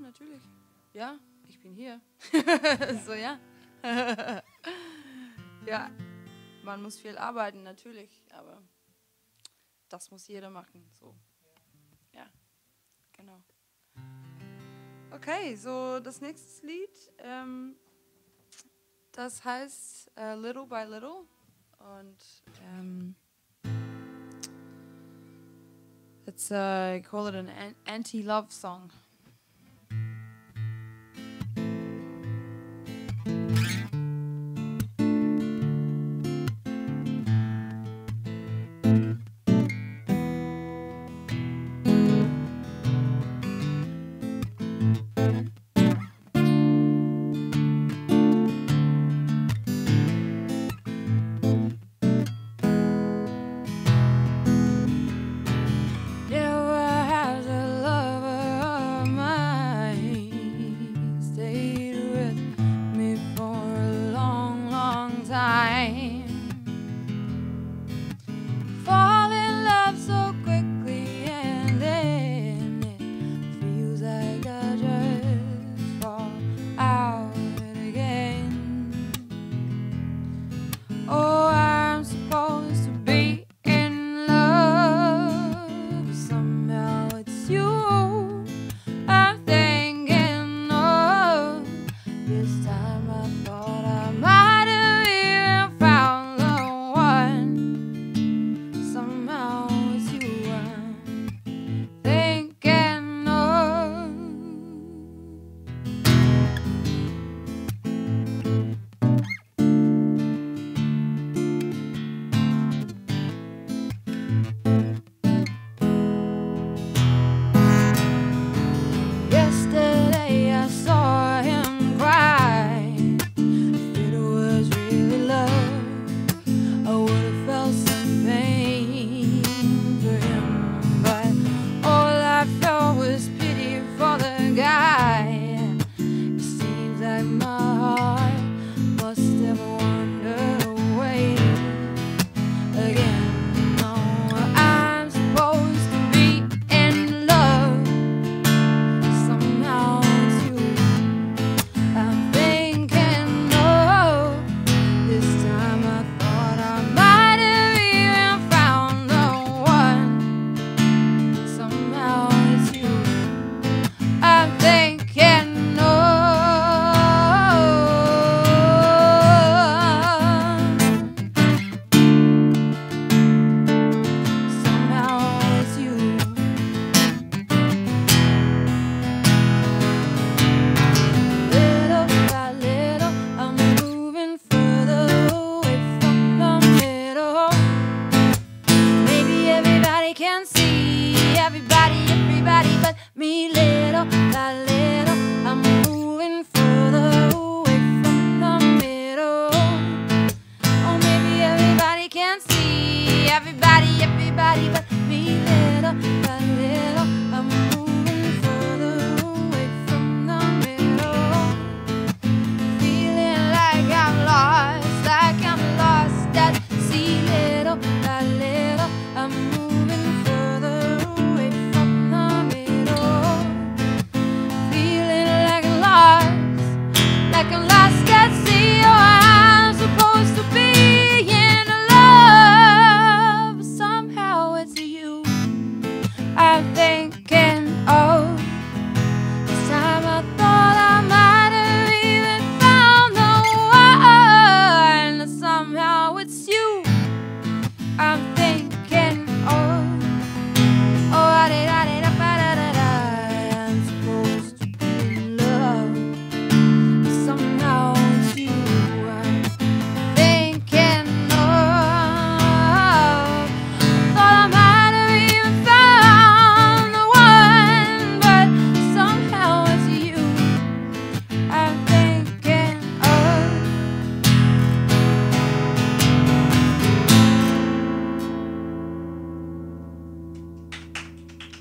natürlich. Ja, ich bin hier. So, ja. Ja, man muss viel arbeiten, natürlich, aber das muss jeder machen. So. Ja, genau. Okay, so das nächste Lied, das heißt Little by Little und it's I call it an anti-love song.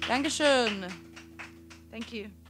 Dankeschön. Thank you.